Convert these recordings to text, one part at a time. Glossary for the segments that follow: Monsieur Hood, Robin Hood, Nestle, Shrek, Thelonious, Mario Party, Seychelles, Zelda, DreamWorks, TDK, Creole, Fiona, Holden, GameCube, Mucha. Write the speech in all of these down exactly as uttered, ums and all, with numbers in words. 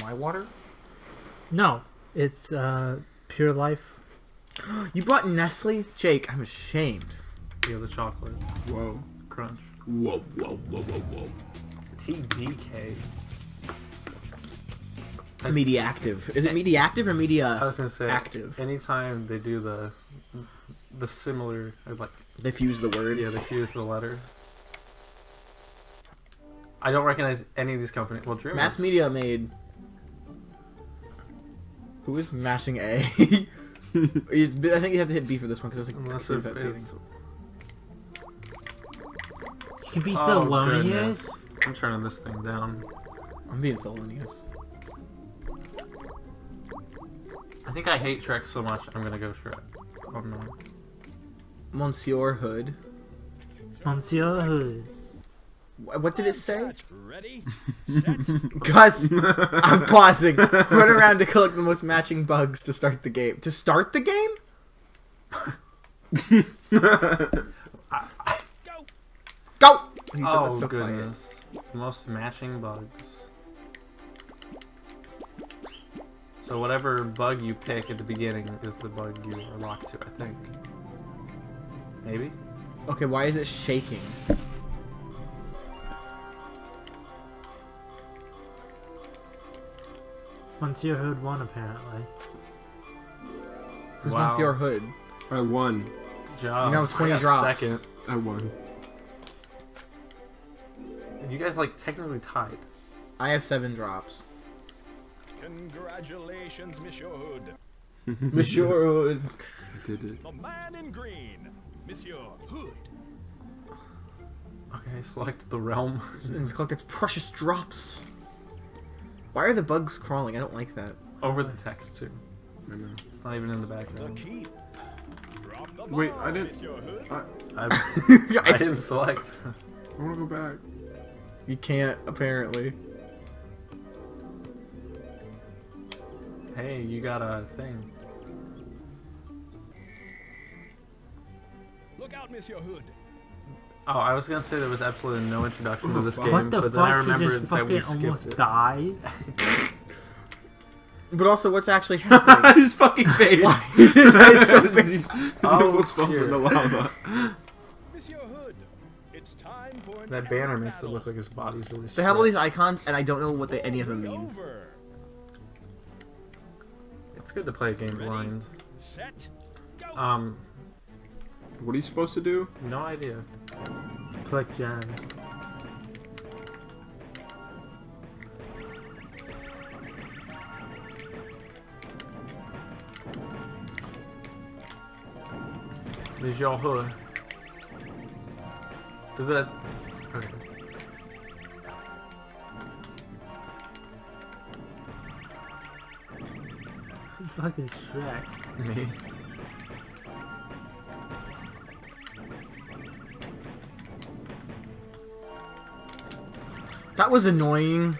my water? No, it's uh, Pure Life. You brought Nestle? Jake, I'm ashamed. Yeah, the chocolate. Whoa. Crunch. Whoa, whoa, whoa, whoa, whoa. T D K. That's media active. Is it media active or media active? I was going to say, active? Anytime they do the the similar, I'd like... They fuse the word? Yeah, they fuse the letter. I don't recognize any of these companies. Well, DreamWorks. Mass Media made... Who is mashing A? I think you have to hit B for this one, because I was like... Unless it's... You can be oh, Thelonious? I'm turning this thing down. I'm being Thelonious. I think I hate Shrek so much, I'm gonna go Shrek. Oh no. Monsieur Hood. Monsieur Hood. What did it say? Ready, set. Gus, I'm pausing. Run around to collect the most matching bugs to start the game. To start the game? Go! Go! He said oh, that's so goodness. Quiet. Most matching bugs. So whatever bug you pick at the beginning is the bug you are locked to, I think. Maybe? Okay, why is it shaking? Monsieur Hood won, apparently. Who's wow. Monsieur Hood? I won. Good job. You know, twenty drops. Second. I won. You guys, like, technically tied. I have seven drops. Congratulations, Monsieur Hood. Monsieur Hood. I did it. The man in green, Monsieur Hood. Okay, select the realm. It's collect its precious drops. Why are the bugs crawling? I don't like that. Over the text too. I know. It's not even in the background. The keep. Drop the ball, wait, I didn't. I, I, I didn't select. I want to go back. You can't apparently. Hey, you got a thing. Look out, Monsieur Hood. Oh, I was gonna say there was absolutely no introduction to this game, what the but then fuck? I remembered just that we skipped almost it. Dies. But also, what's actually happening? His fucking face. Why is his face so big? He almost falls in the lava. Monsieur Hood, it's time for that banner makes battle. It look like his body's really strong. They have all these icons, and I don't know what they, any of them mean. It's good to play a game blind. Set, go. Um, what are you supposed to do? No idea. Click jam. Monsieur Hood. Did that? Okay. Who the fuck is Shrek? Me. That was annoying.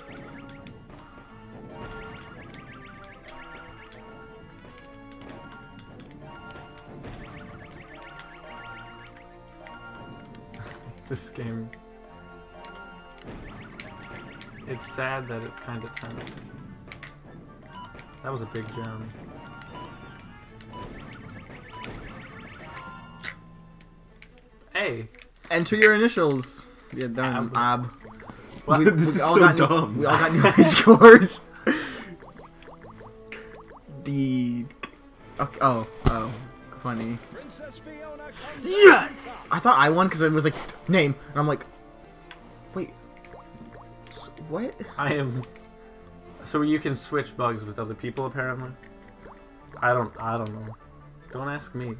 This game. It's sad that it's kind of tense. That was a big jam. Hey! Enter your initials! Yeah, done. Ab. Ab. What? We, this we is all so got dumb. New, we all got new scores. D. Okay, oh, oh. Funny. Fiona, yes! I thought I won because it was like, name. And I'm like, wait. What? I am. So you can switch bugs with other people, apparently. I don't. I don't know. Don't ask me.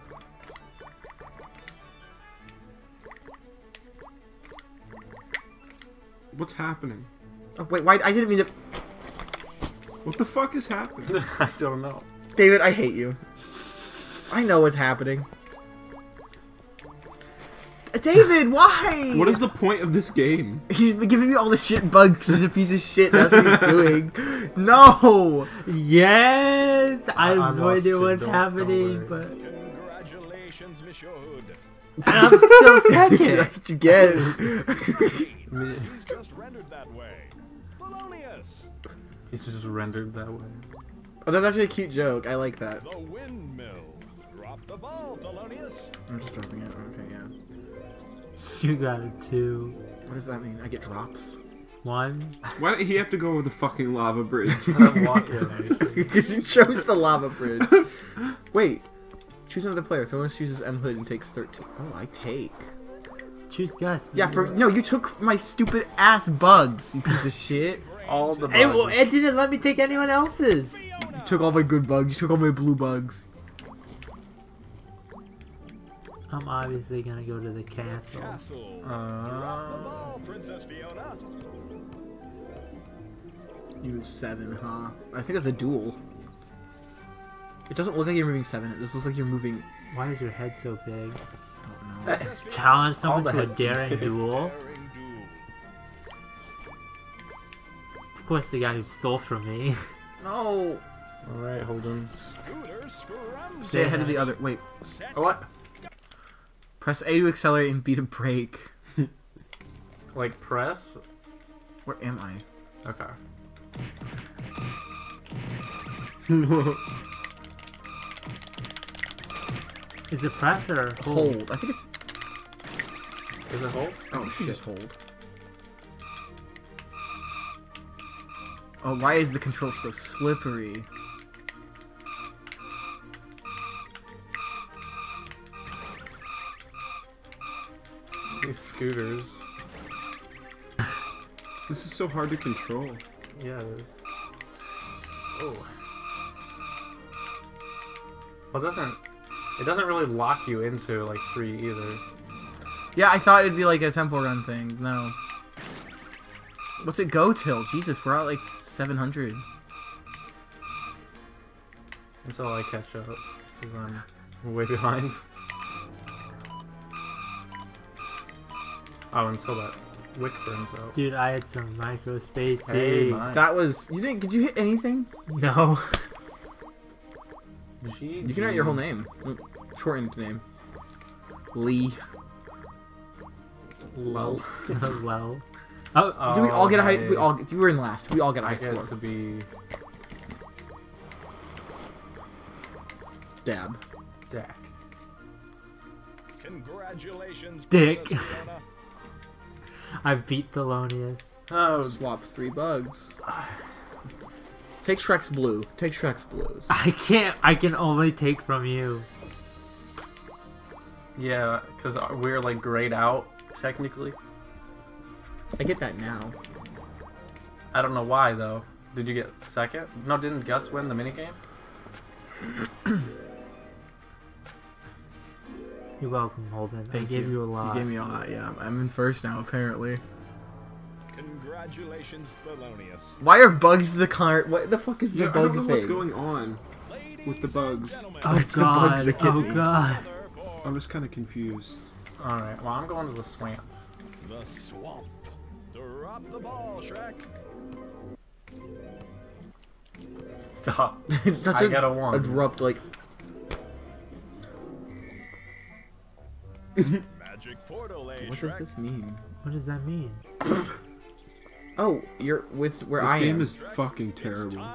What's happening? Oh, wait, why? I didn't mean to. What the fuck is happening? I don't know. David, I hate you. I know what's happening. David, why? What is the point of this game? He's giving me all the shit bugs. He's a piece of shit. That's what he's doing. No. Yes. I have no idea what's happening, but. Congratulations, Monsieur Hood. I'm still second. That's what you get. He's just rendered that way. Thelonious. He's just rendered that way. Oh, that's actually a cute joke. I like that. The windmill. Drop the ball, Thelonious. I'm just dropping it. Okay, yeah. You got it too. What does that mean? I get drops? One. Why did he have to go over the fucking lava bridge? Because he chose the lava bridge. Wait. Choose another player. Thelonious chooses M Hood and takes thirteen. Oh, I take. Choose Gus. Yeah, for no, you took my stupid ass bugs, you piece of shit. All the bugs. It, well, it didn't let me take anyone else's. You took all my good bugs. You took all my blue bugs. I'm obviously gonna go to the castle. castle. Uh, Drop the ball, Princess Fiona. You have seven, huh? I think that's a duel. It doesn't look like you're moving seven. It just looks like you're moving. Why is your head so big? I don't know. Challenge someone to a daring duel. Of course, the guy who stole from me. No. All right, hold on. Stay ahead of the other. Wait. Oh, what? Press A to accelerate and B to brake. Like press? Where am I? Okay. Is it press or hold? hold? I think it's. Is it hold? Oh, shit. Just hold. Oh, why is the control so slippery? These scooters. This is so hard to control. Yeah, it is. Oh. Well, it doesn't. It doesn't really lock you into, like, three either. Yeah, I thought it'd be, like, a temple run thing. No. What's it go till? Jesus, we're at, like, seven hundred. Until I catch up, because I'm way behind. Oh, until that wick burns out. Dude, I had some micro space. Hey, that was... You didn't... Did you hit anything? No. G G. You can write your whole name. Shortened name. Lee. Lel. That was Lel. Oh, oh, do we all get a high... We all, you were in last. We all get a high I score. Get to be... Dab. Dak. Congratulations, Dick. I beat Thelonious. Oh. Swap three bugs. Take Shrek's blue. Take Shrek's blues. I can't. I can only take from you. Yeah, because we're like grayed out, technically. I get that now. I don't know why, though. Did you get second? No, didn't Gus win the minigame? You're welcome, Holden. Thank I gave you. you a lot. You gave me a lot, yeah. I'm in first now, apparently. Congratulations, Thelonious. Why are bugs the car? What the fuck is the yeah, bug thing? I don't know thing? what's going on with the bugs. Oh it's god, the bugs that oh me. god. I'm just kind of confused. Alright, well I'm going to the swamp. The swamp. Drop the ball, Shrek. Stop. It's such I a, got a one. Abrupt, like... Magic portal, eh, what does this mean? What does that mean? Oh, you're with where this I am. This game is fucking terrible.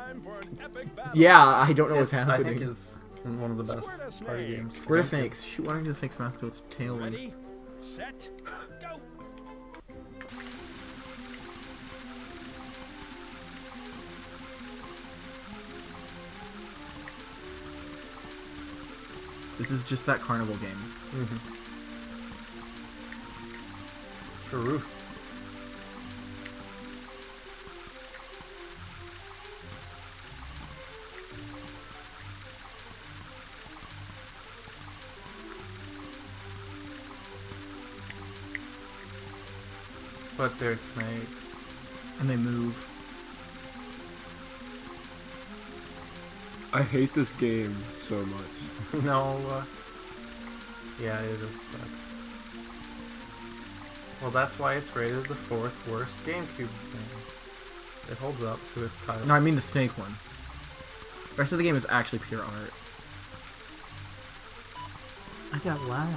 Yeah, I don't know it's, what's happening. I think it's one of the best Squirt party snake. games. Squirt a snakes. Shoot one into the snake's mouth till its tail wings. Set, go. This is just that carnival game. Mm-hmm. Sharoof. But they're snakes. And they move. I hate this game so much. No. Uh, yeah, it just sucks. Well, that's why it's rated the fourth worst GameCube game. It holds up to its title. No, I mean the snake one. The rest of the game is actually pure art. I got last.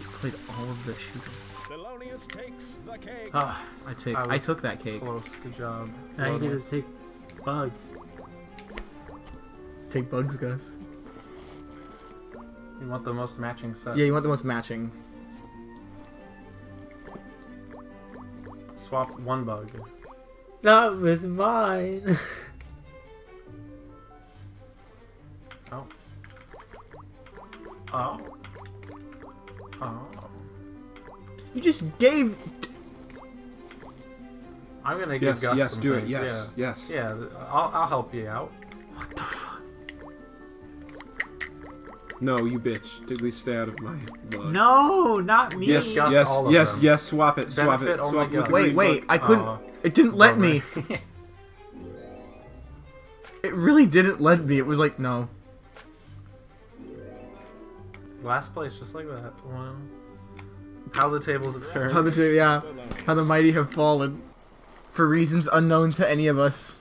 You played all of the shootings. Takes the cake. Ah, I take. I, I took that cake. Close. Good job. I well, needed to take bugs. Take bugs, guys. You want the most matching set. Yeah, you want the most matching. Swap one bug. Not with mine. Oh. Oh. Oh. You just gave. I'm gonna give yes, Gus yes, some do things. it. Yes, yeah. yes. Yeah, I'll I'll help you out. What the fuck? No, you bitch. At least stay out of my bug. No, not me. Yes, Gus, yes, all of yes, them. yes. Swap it. Swap Benefit it. Swap it. Wait, wait. Bug. I couldn't. Uh, it didn't let me. It really didn't let me. It was like no. Last place, just like that. One. How the tables have turned. How the ta yeah. How the mighty have fallen, for reasons unknown to any of us.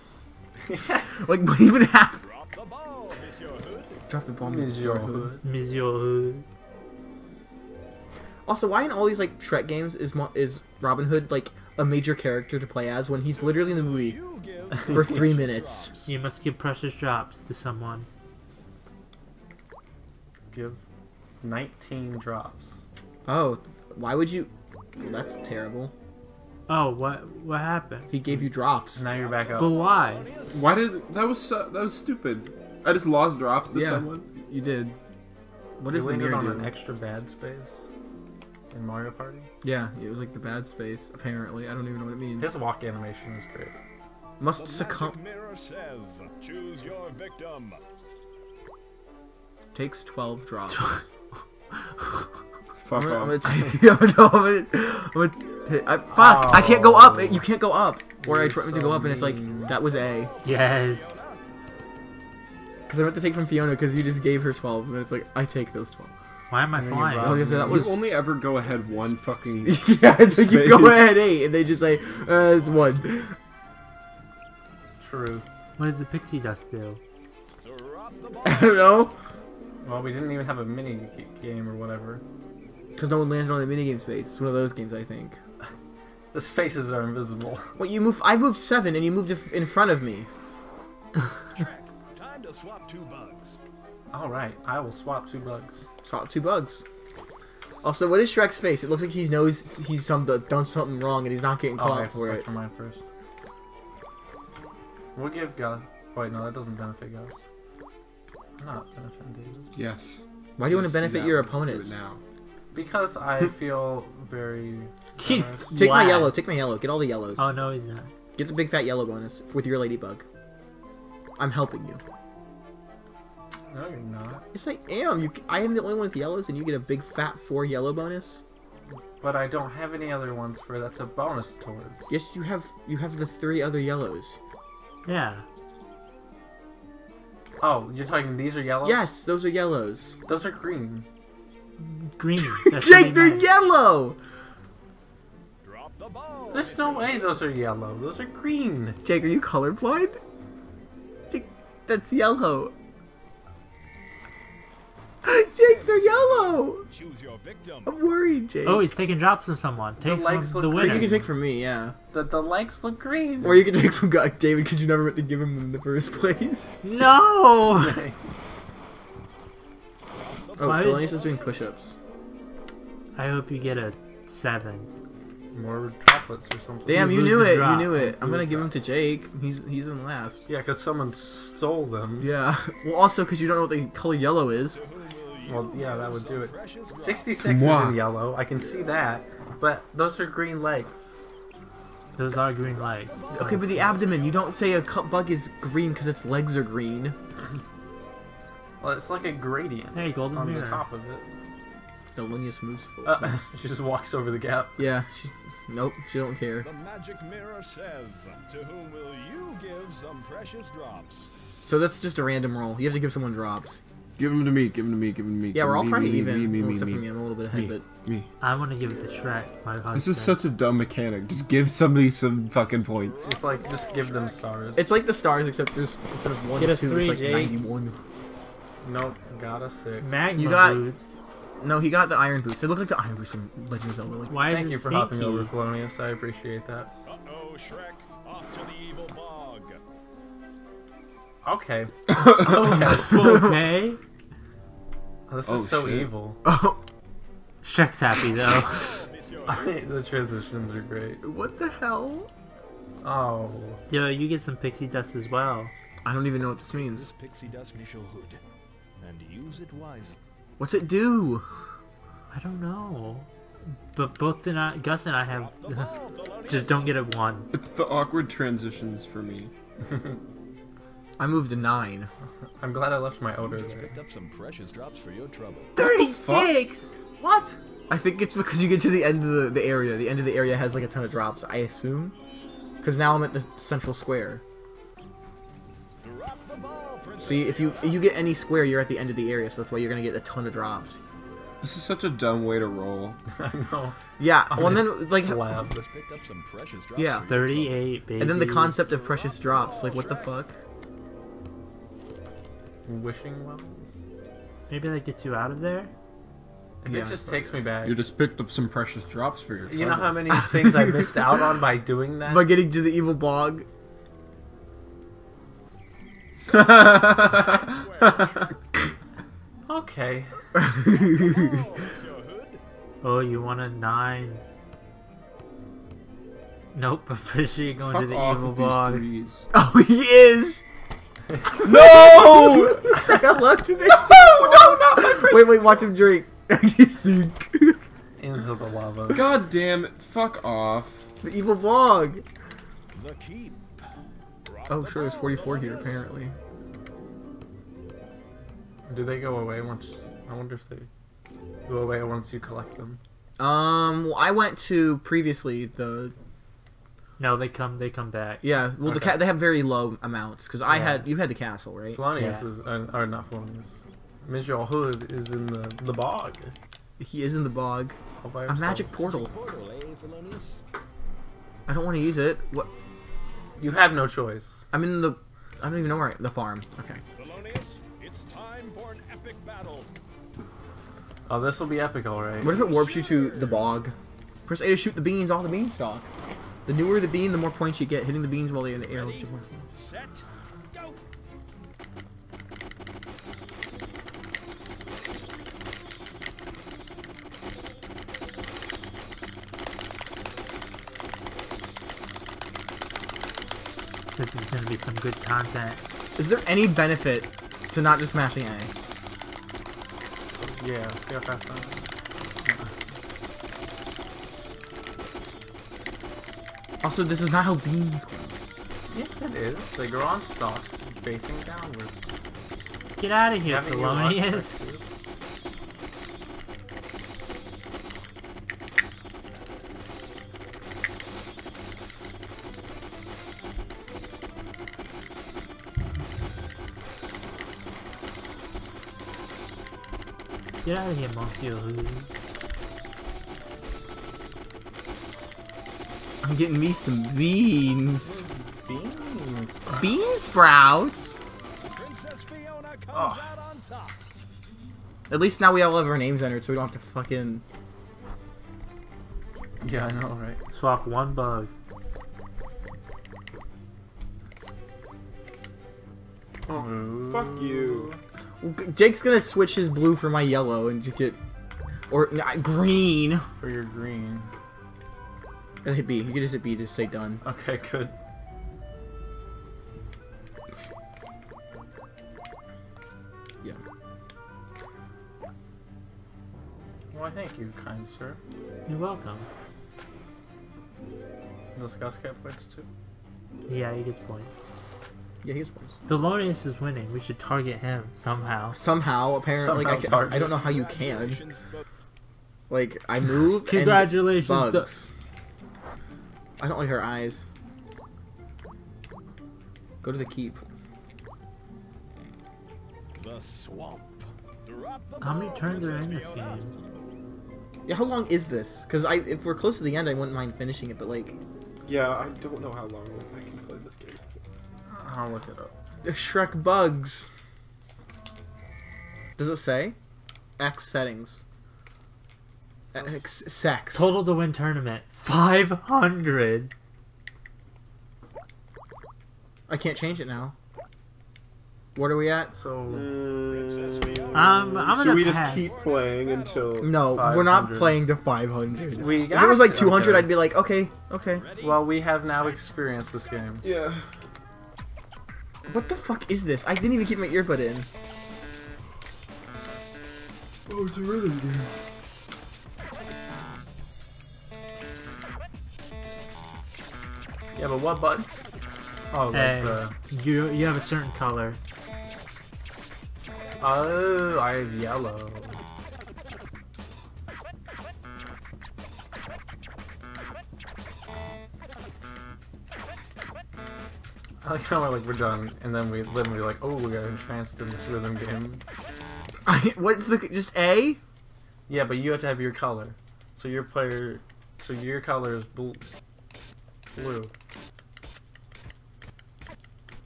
Like what even happened? Drop the ball, Monsieur Hood. Drop the ball, Monsieur Hood. Monsieur Hood. Also, why in all these like Shrek games is Mo is Robin Hood like a major character to play as when he's literally in the movie for three minutes? You must give precious drops to someone. Give. nineteen drops. Oh, why would you? Well, that's terrible. Oh, what what happened? He gave you drops. Now you're back up. But why? Why did that was uh, that was stupid. I just lost drops to yeah, someone. You did. What is the mirror do? An extra bad space in Mario Party. Yeah, it was like the bad space. Apparently, I don't even know what it means. His walk animation is great. Must succumb. Mirror says, choose your victim. Takes twelve drops. Fuck I'm off. I'm gonna take. Fuck! I can't go up! You can't go up! Or You're I tried so to go up mean. and it's like, that was A. Yes! Because I meant to take from Fiona because you just gave her twelve and it's like, I take those twelve. Why am I and flying? Oh, okay, so that was... You only ever go ahead one fucking. Yeah, it's like you go ahead eight and they just say, uh, it's one. True. What does the pixie dust do? I don't know. Well, we didn't even have a mini game or whatever. Because no one landed on the mini game space. It's one of those games, I think. The spaces are invisible. Well, you move. I moved seven, and you moved in front of me. Shrek, time to swap two bugs. All right, I will swap two bugs. Swap two bugs. Also, what is Shrek's face? It looks like he knows he's some done something wrong, and he's not getting caught for it. Mine first. We'll give Gus. Wait, no, that doesn't benefit Gus. Not benefit David. Yes. Why do you want to benefit your opponents? Now. Because I feel very. He's take my yellow. Take my yellow. Get all the yellows. Oh no, he's not. Get the big fat yellow bonus with your ladybug. I'm helping you. No, you're not. Yes, I am. You. I am the only one with yellows, and you get a big fat four yellow bonus. But I don't have any other ones for. That's a bonus towards. Yes, you have. You have the three other yellows. Yeah. Oh, you're talking these are yellow? Yes, those are yellows. Those are green. Green. Jake, they're yellow! Drop the ball. There's no way those are yellow. Those are green. Jake, are you colorblind? Jake, that's yellow. Jake, they're yellow! Choose your victim. I'm worried, Jake. Oh, he's taking drops from someone. Take the legs look the winner. You can take from me, yeah. The, the legs look green. Or you can take from God, David because you never meant to give him in the first place. No! Oh, Thelonious is doing push-ups. I hope you get a seven. More droplets or something. Damn, you, you knew it. Drops. You knew it. I'm going to give them to Jake. He's, he's in last. Yeah, because someone stole them. Yeah. Well, also because you don't know what the color yellow is. Well, yeah, that would do it. sixty-six Mwah. is in yellow. I can see that. But those are green legs. Those are green legs. Okay, but the abdomen. You don't say a bug is green because its legs are green. Well, it's like a gradient hey, golden on mirror. the top of it. Thelonious moves forward. Uh, she just walks over the gap. Yeah. She, nope, she don't care. The magic mirror says, to whom will you give some precious drops? So that's just a random roll. You have to give someone drops. Give them to me, give them to me, give them to me. Yeah, we're all me, pretty me, even. Me, me, well, me, except me, for me, I'm a little bit ahead, me, but... Me. I want to give it to Shrek, my husband. This is such a dumb mechanic. Just give somebody some fucking points. It's like, just give them stars. It's like the stars, except there's, instead of one, two, three, it's like Jake. ninety-one. Nope, got a six. Magma you got... boots. No, he got the iron boots. It looked like the iron boots from Legend of Zelda. Like, Why thank you for stinky? hopping over, Thelonious. I appreciate that. Uh-oh, Shrek, off to the evil bog. Okay. okay. okay. Oh, this oh, is so shit. evil. Oh. Shrek's happy though. The transitions are great. What the hell? Oh. Yo, you get some pixie dust as well. I don't even know what this means. This pixie dust, Monsieur Hood, and use it wisely. What's it do? I don't know. But both and I, Gus and I have just don't get a one. It's the awkward transitions for me. I moved to nine. I'm glad I left my odor there. Picked up some precious drops for your trouble. thirty-six. What? what? I think it's because you get to the end of the, the area. The end of the area has like a ton of drops, I assume. Because now I'm at the central square. See, if you if you get any square, you're at the end of the area, so that's why you're gonna get a ton of drops. This is such a dumb way to roll. I know. Yeah. I'm well, and then like. Picked up some precious drops yeah. thirty-eight. Baby. And then the concept of precious drops, like what the fuck? Wishing well. Maybe that gets you out of there. Yeah, it just takes me back. You just picked up some precious drops for your trouble. You know how many things I missed out on by doing that? By getting to the evil bog. okay. oh, you want a nine? Nope. I'm pretty sure you're going Fuck to the evil bog. Oh, he is. no! I said I love to this. No, no, not my friend. Wait, wait. Watch him drink. You sink into the lava. God damn it! Fuck off. The evil bog. The keep. Oh, sure. There's forty-four here apparently. Do they go away once? I wonder if they go away once you collect them. Um, well, I went to previously the. No, they come. They come back. Yeah. Well, okay. the ca they have very low amounts because I yeah. had you had the castle, right? Thelonious yeah. is uh, or not Thelonious. Monsieur Hood is in the the bog. He is in the bog. A magic portal. portal eh, I don't want to use it. What? You have no choice. I'm in the. I don't even know where I, the farm. Okay. Oh, this will be epic, alright. What if it warps you to the bog? Press A to shoot the beans, all the beanstalk. The newer the bean, the more points you get. Hitting the beans while they're in the air will get more points. Set, go. This is gonna be some good content. Is there any benefit to not just smashing A? Yeah, see how fast I am. Yeah. Also, this is not how beans grow. Yes, it is. They grow on stalks, facing downward. Get out of here, Thelonious. Get out of here, Monsieur Hood. I'm getting me some beans. Bean sprouts. Bean sprouts? Princess Fiona comes oh. out on top. At least now we all have our names entered, so we don't have to fucking... Yeah, I know, right? Swap one bug. Oh, Ooh. fuck you. Jake's gonna switch his blue for my yellow and just get, or uh, green. For your green. And hit B. He could just hit B to say done. Okay, good. Yeah. Why, thank you, kind sir. You're welcome. Does Gus get points too? Yeah, he gets points. Yeah, he was points. Thelonious is winning. We should target him somehow. Somehow, apparently. Somehow I, can, I don't know how you can. Like, I move Congratulations, and bugs. I don't like her eyes. Go to the keep. The swamp. How many turns are in this game? Yeah, how long is this? Because I, if we're close to the end, I wouldn't mind finishing it, but like... Yeah, I don't know how long I can play this game. I'll look it up. The Shrek bugs. Does it say? X settings. X sex. Total to win tournament. five hundred. I can't change it now. What are we at? So um, I'm gonna so we pass. Just keep playing until no, we're not playing to five hundred. We if it was like two hundred, okay. I'd be like, okay, okay. Well, we have now experienced this game. Yeah. What the fuck is this? I didn't even keep my earbud in. Oh, it's a rhythm game. Yeah, but what button? Oh, hey, like the... you you have a certain color. Oh, I have yellow. I like how we're like we're done, and then we then we're like, oh, we got entranced in this rhythm game. I, what's the just A? Yeah, but you have to have your color. So your player, so your color is blue. Blue.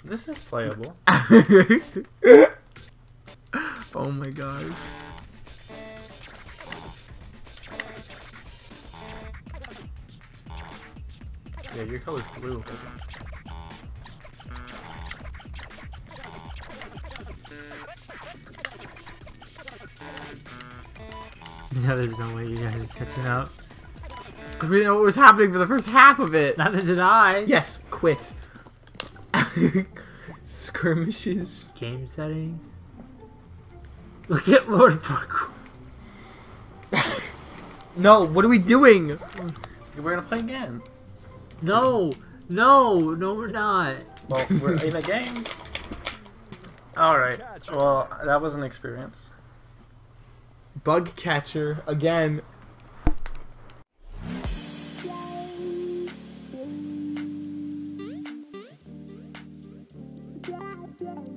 This is playable. Oh my gosh. Yeah, your color's blue. No, there's no way you guys are catching up. Because we didn't know what was happening for the first half of it. Neither did I. Yes, quit. Skirmishes. Game settings. Look at Lord Parkour. No, what are we doing? We're gonna play again. No, no, no, we're not. Well, we're in a game. Alright, well, that was an experience. Bug catcher again. Yeah.